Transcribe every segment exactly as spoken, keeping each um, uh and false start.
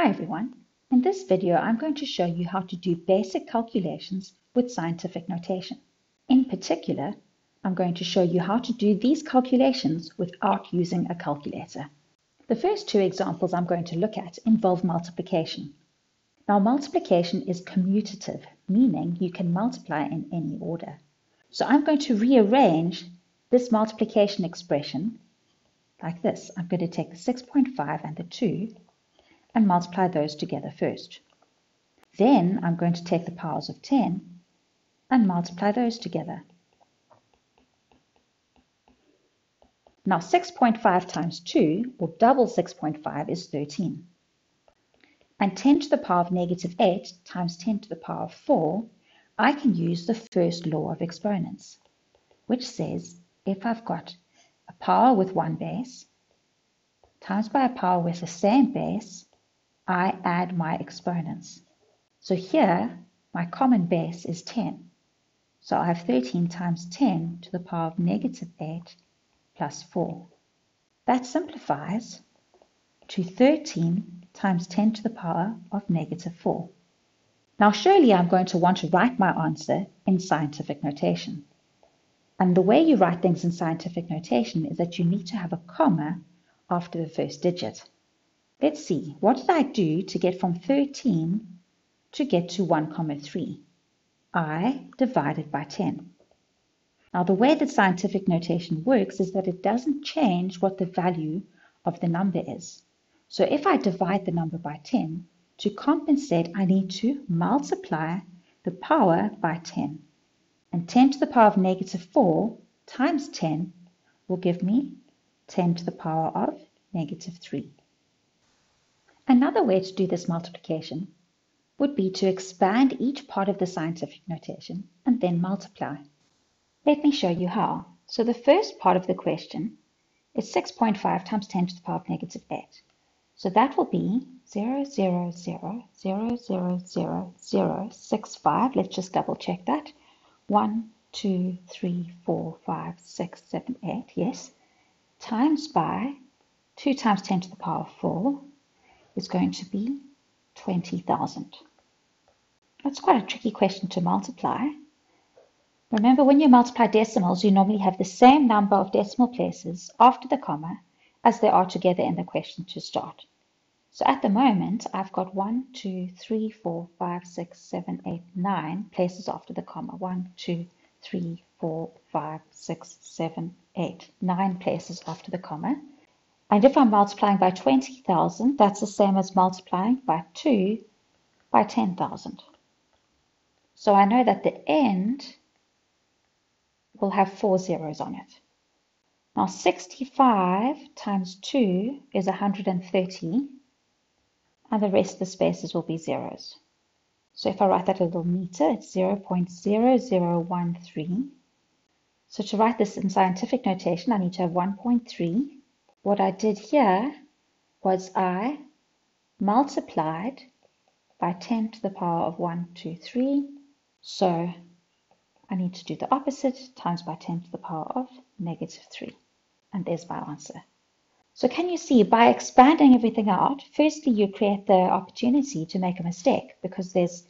Hi everyone, in this video I'm going to show you how to do basic calculations with scientific notation. In particular, I'm going to show you how to do these calculations without using a calculator. The first two examples I'm going to look at involve multiplication. Now multiplication is commutative, meaning you can multiply in any order. So I'm going to rearrange this multiplication expression like this. I'm going to take the six point five and the two and multiply those together first. Then I'm going to take the powers of ten and multiply those together. Now six point five times two, or double six point five, is thirteen. And ten to the power of negative eight times ten to the power of four, I can use the first law of exponents, which says if I've got a power with one base times by a power with the same base, I add my exponents. So here, my common base is ten. So I have thirteen times ten to the power of negative eight plus four. That simplifies to thirteen times ten to the power of negative four. Now surely I'm going to want to write my answer in scientific notation. And the way you write things in scientific notation is that you need to have a comma after the first digit. Let's see, what did I do to get from thirteen to get to one comma three? I divided by ten. Now the way that scientific notation works is that it doesn't change what the value of the number is. So if I divide the number by ten, to compensate I need to multiply the power by ten. And ten to the power of negative four times ten will give me ten to the power of negative three. Another way to do this multiplication would be to expand each part of the scientific notation and then multiply. Let me show you how. So the first part of the question is six point five times ten to the power of negative eight. So that will be zero, zero, zero, zero, zero, zero, zero, six, five. Let's just double check that. one, two, three, four, five, six, seven, eight, yes, times by two times ten to the power of four. Is going to be twenty thousand. That's quite a tricky question to multiply. Remember, when you multiply decimals, you normally have the same number of decimal places after the comma as there are together in the question to start. So at the moment, I've got one, two, three, four, five, six, seven, eight, nine places after the comma. one, two, three, four, five, six, seven, eight, nine places after the comma. And if I'm multiplying by twenty thousand, that's the same as multiplying by two by ten thousand. So I know that the end will have four zeros on it. Now sixty-five times two is one hundred thirty, and the rest of the spaces will be zeros. So if I write that a little neater, it's zero point zero zero one three. So to write this in scientific notation, I need to have one point three. What I did here was I multiplied by ten to the power of one, two, three. So I need to do the opposite, times by ten to the power of negative three. And there's my answer. So can you see, by expanding everything out, firstly you create the opportunity to make a mistake, because there's,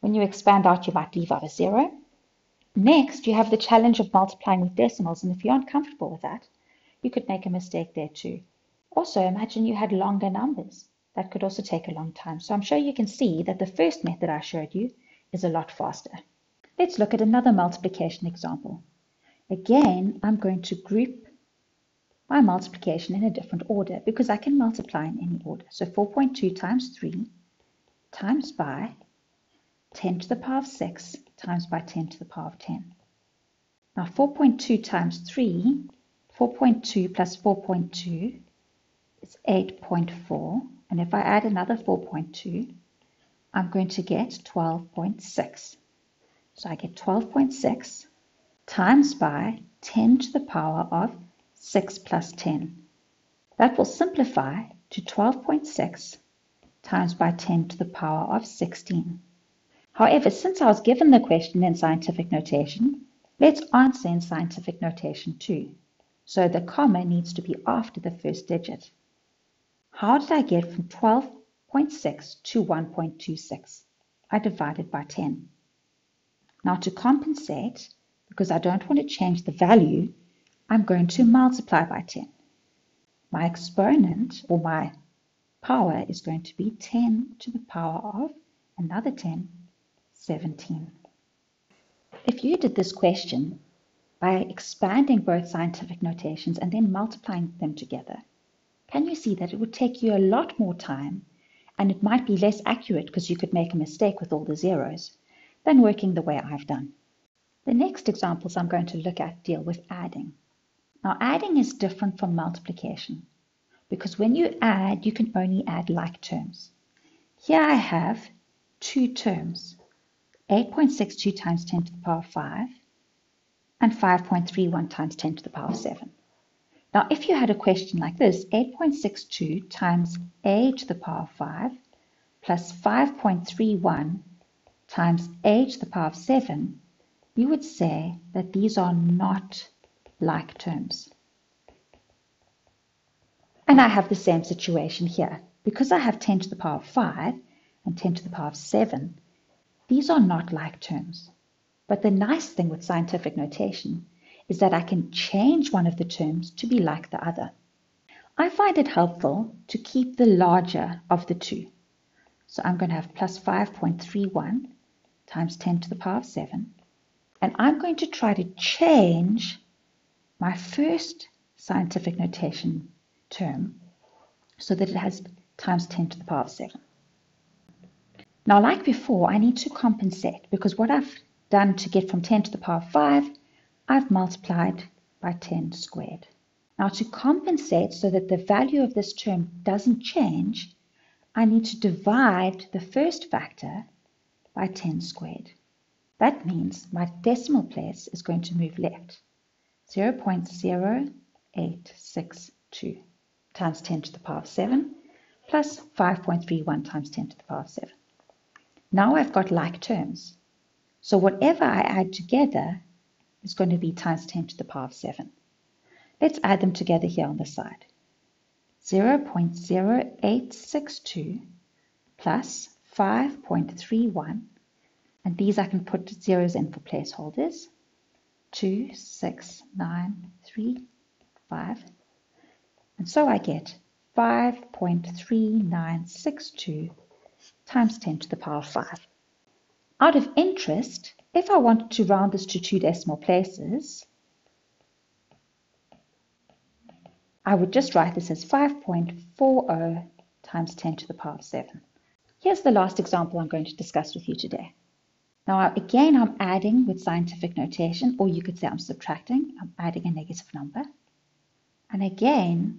when you expand out you might leave out a zero. Next, you have the challenge of multiplying with decimals, and if you aren't comfortable with that, you could make a mistake there too. Also, imagine you had longer numbers. That could also take a long time. So I'm sure you can see that the first method I showed you is a lot faster. Let's look at another multiplication example. Again, I'm going to group my multiplication in a different order because I can multiply in any order. So four point two times three times by ten to the power of six times by ten to the power of ten. Now four point two times three, four point two plus four point two is eight point four, and if I add another four point two, I'm going to get twelve point six. So I get twelve point six times by ten to the power of six plus ten. That will simplify to twelve point six times by ten to the power of sixteen. However, since I was given the question in scientific notation, let's answer in scientific notation too. So the comma needs to be after the first digit. How did I get from twelve zero point six to one point two six. I divide it by ten. Now to compensate, because I don't want to change the value, I'm going to multiply by ten. My exponent, or my power, is going to be ten to the power of another ten, seventeen. If you did this question by expanding both scientific notations and then multiplying them together, can you see that it would take you a lot more time, and it might be less accurate because you could make a mistake with all the zeros, than working the way I've done? The next examples I'm going to look at deal with adding. Now, adding is different from multiplication, because when you add, you can only add like terms. Here I have two terms, eight point six two times ten to the power of five, and five point three one times ten to the power of seven. Now, if you had a question like this, eight point six two times a to the power of five plus five point three one times a to the power of seven, you would say that these are not like terms. And I have the same situation here. Because I have ten to the power of five and ten to the power of seven, these are not like terms. But the nice thing with scientific notation is that I can change one of the terms to be like the other. I find it helpful to keep the larger of the two. So I'm going to have plus five point three one times ten to the power of seven. And I'm going to try to change my first scientific notation term so that it has times ten to the power of seven. Now, like before, I need to compensate, because what I've done to get from ten to the power of five, I've multiplied by ten squared. Now, to compensate so that the value of this term doesn't change, I need to divide the first factor by ten squared. That means my decimal place is going to move left. zero point zero eight six two times ten to the power of seven plus five point three one times ten to the power of seven. Now I've got like terms. So whatever I add together is going to be times ten to the power of seven. Let's add them together here on the side. zero point zero eight six two plus five point three one, and these I can put zeros in for placeholders, two, six, nine, three, five, and so I get five point three nine six two times ten to the power of five. Out of interest, if I wanted to round this to two decimal places, I would just write this as five point four zero times ten to the power of seven. Here's the last example I'm going to discuss with you today. Now, again, I'm adding with scientific notation, or you could say I'm subtracting. I'm adding a negative number. And again,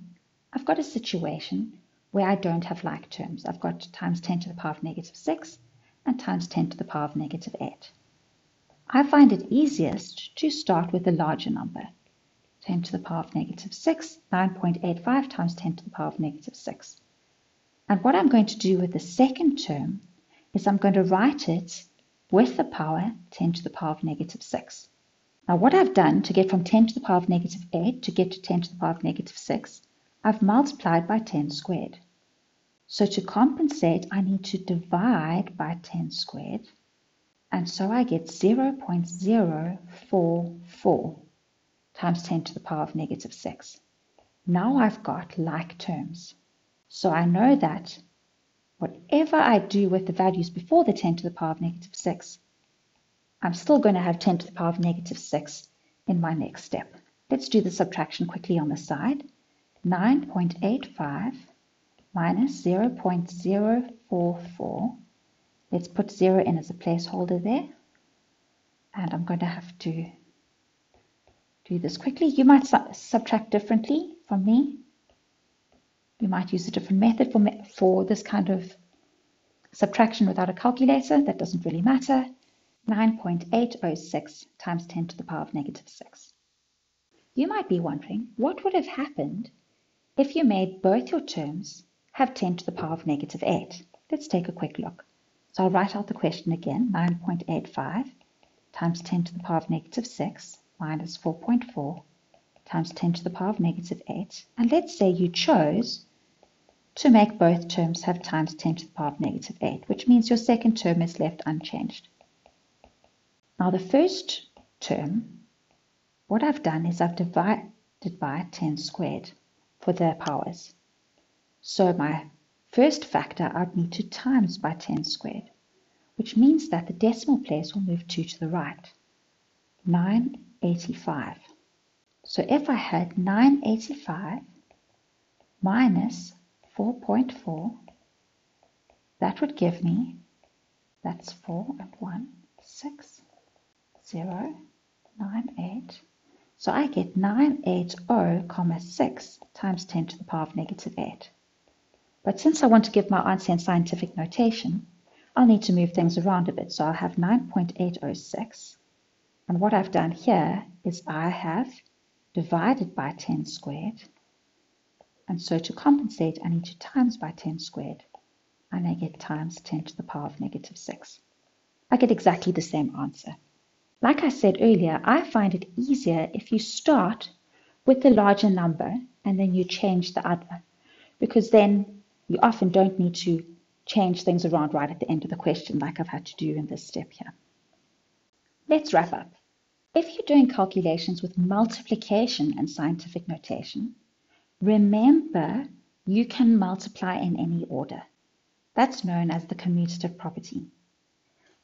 I've got a situation where I don't have like terms. I've got times ten to the power of negative six and times ten to the power of negative eight. I find it easiest to start with the larger number, ten to the power of negative six, nine point eight five times ten to the power of negative six. And what I'm going to do with the second term is I'm going to write it with the power ten to the power of negative six. Now, what I've done to get from ten to the power of negative eight to get to ten to the power of negative six, I've multiplied by ten squared. So to compensate, I need to divide by ten squared. And so I get zero point zero four four times ten to the power of negative six. Now I've got like terms. So I know that whatever I do with the values before the ten to the power of negative six, I'm still going to have ten to the power of negative six in my next step. Let's do the subtraction quickly on the side. nine point eight five minus zero point zero four four. Let's put zero in as a placeholder there. And I'm going to have to do this quickly. You might su subtract differently from me. You might use a different method for, me for this kind of subtraction without a calculator. That doesn't really matter. nine point eight zero six times ten to the power of negative six. You might be wondering, what would have happened if you made both your terms have ten to the power of negative eight? Let's take a quick look. So I'll write out the question again, nine point eight five times ten to the power of negative six minus four point four times ten to the power of negative eight. And let's say you chose to make both terms have times ten to the power of negative eight, which means your second term is left unchanged. Now the first term, what I've done is I've divided by ten squared for the powers. So my first factor I'd need to times by ten squared, which means that the decimal place will move two to the right. nine eighty-five. So if I had nine eighty-five minus four point four, that would give me, that's four and one, six, zero, nine, eight. So I get nine hundred eighty, six times ten to the power of negative eight. But since I want to give my answer in scientific notation, I'll need to move things around a bit. So I'll have nine point eight zero six. And what I've done here is I have divided by ten squared. And so to compensate, I need to times by ten squared. And I get times ten to the power of negative six. I get exactly the same answer. Like I said earlier, I find it easier if you start with the larger number and then you change the other, because then you often don't need to change things around right at the end of the question like I've had to do in this step here. Let's wrap up. If you're doing calculations with multiplication and scientific notation, remember you can multiply in any order. That's known as the commutative property.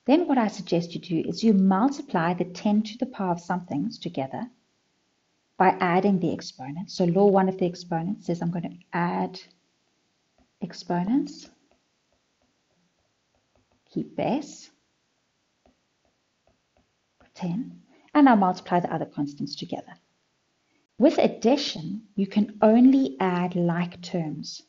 Then what I suggest you do is you multiply the ten to the power of some things together by adding the exponents. So law one of the exponents says I'm going to add exponents, keep base, ten, and I'll multiply the other constants together. With addition, you can only add like terms.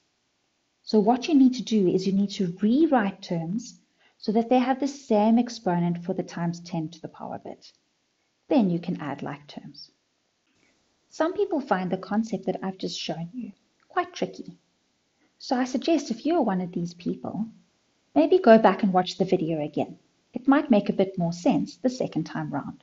So what you need to do is you need to rewrite terms so that they have the same exponent for the times ten to the power bit. Then you can add like terms. Some people find the concept that I've just shown you quite tricky. So I suggest if you're one of these people, maybe go back and watch the video again. It might make a bit more sense the second time round.